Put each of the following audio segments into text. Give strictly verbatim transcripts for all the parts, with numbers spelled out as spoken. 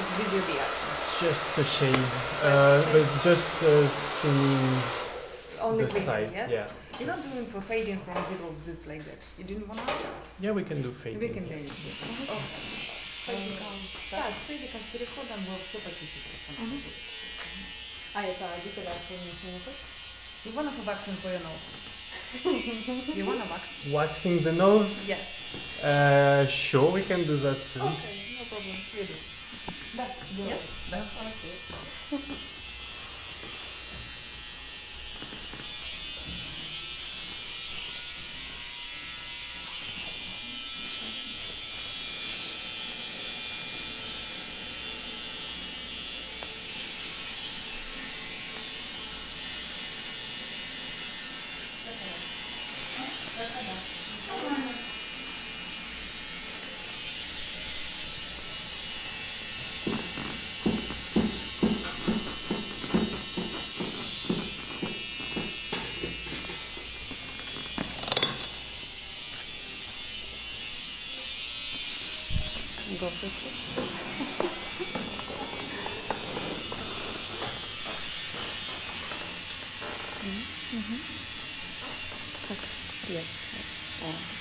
this video be up? Just a shade, just uh, a shade. But just uh, trimming only the side. Yes? Yeah. You're not doing for fading from zero to this like that. You didn't want to? Yeah, we can do fading. We can do it. Да, с фейдиком, с переходом было все почистить. А это где-то раз you wanna for waxing for your nose? You wanna wax? Waxing the nose? Yeah. Uh, sure, we can do that too. Okay, no problem. We do. Да, да, да. Окей. Go this way. Yes, yes. Oh.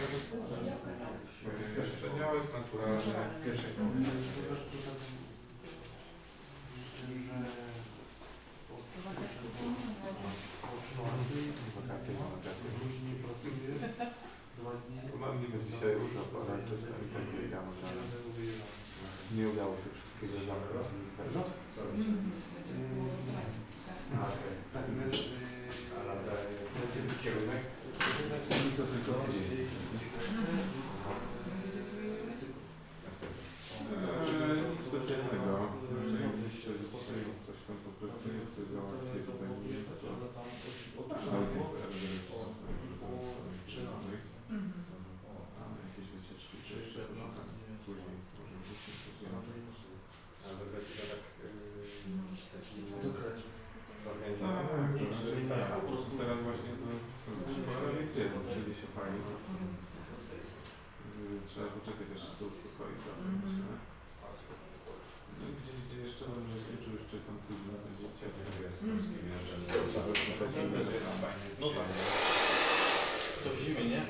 Pierwszy przedmiot, natura pierwszej połowy. Wakacje, wakacje. Różnie pracuje. Mam niby dzisiaj różne operacje, i tak biegamy dalej. Nie udało się wszystkiego zamknąć. Ale będzie kierunek. Co tylko tydzień. Nic specjalnego. Coś tam po prostu jest załatwione. Jakieś wycieczki czy jeszcze później może być ale będzie to tak zorganizowane. Po prostu teraz właśnie gdzie czyli się fajnie. Trzeba poczekać jeszcze do uspokoić. No i gdzieś gdzie jeszcze mam nie czuł jeszcze tam później na zdjęcia, nie jest no tak. To w zimie, nie?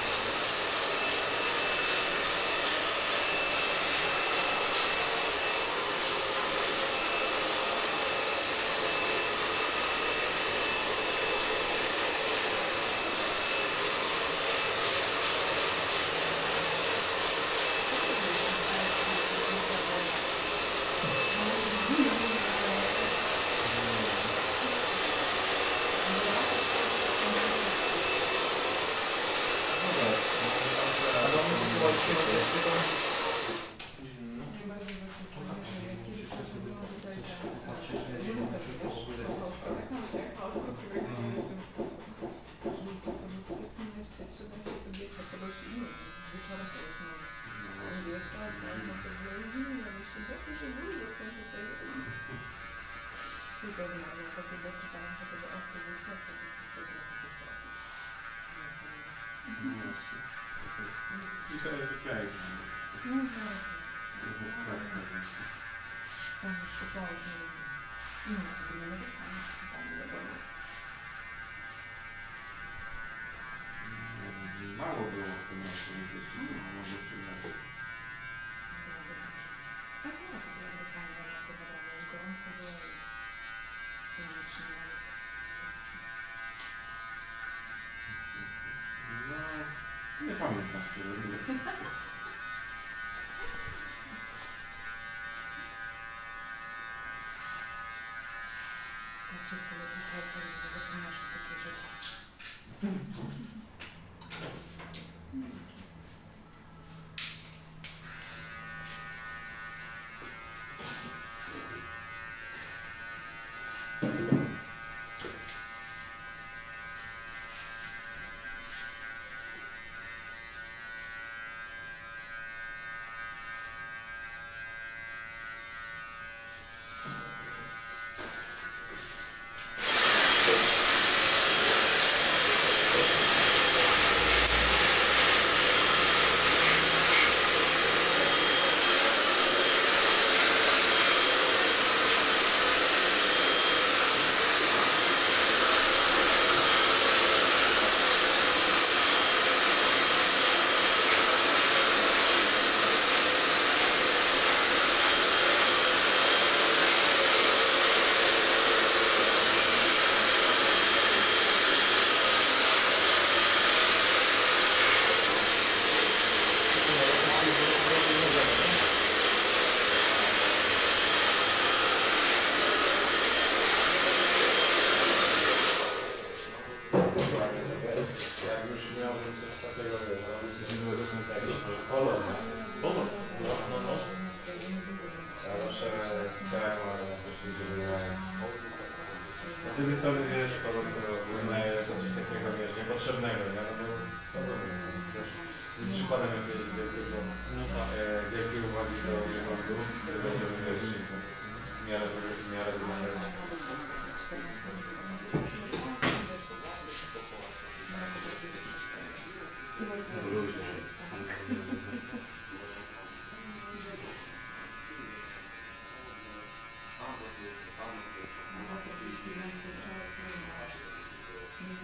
Dziękuję.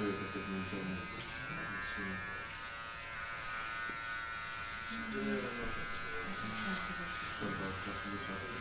Czuję takie zmęczenie. Trzeba od czasu do czasu.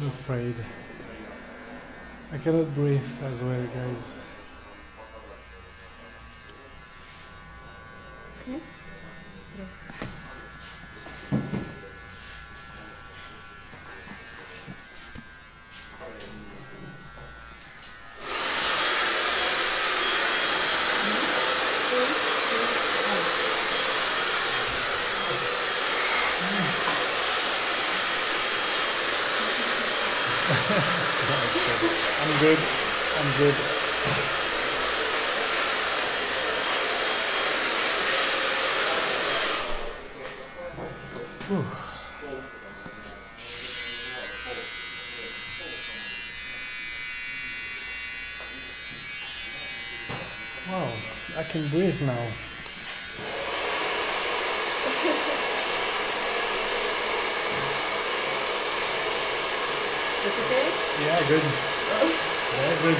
I'm afraid. I cannot breathe as well, guys. Yes? Yeah. I'm good. I'm good. Whew. Wow, I can breathe now. Is it okay? Yeah, good. Yeah, good.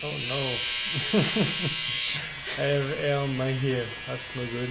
Oh no, I have air on my hair, that's no good.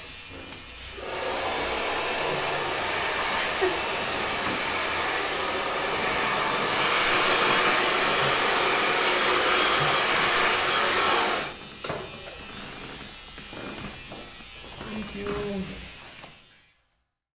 Thank you.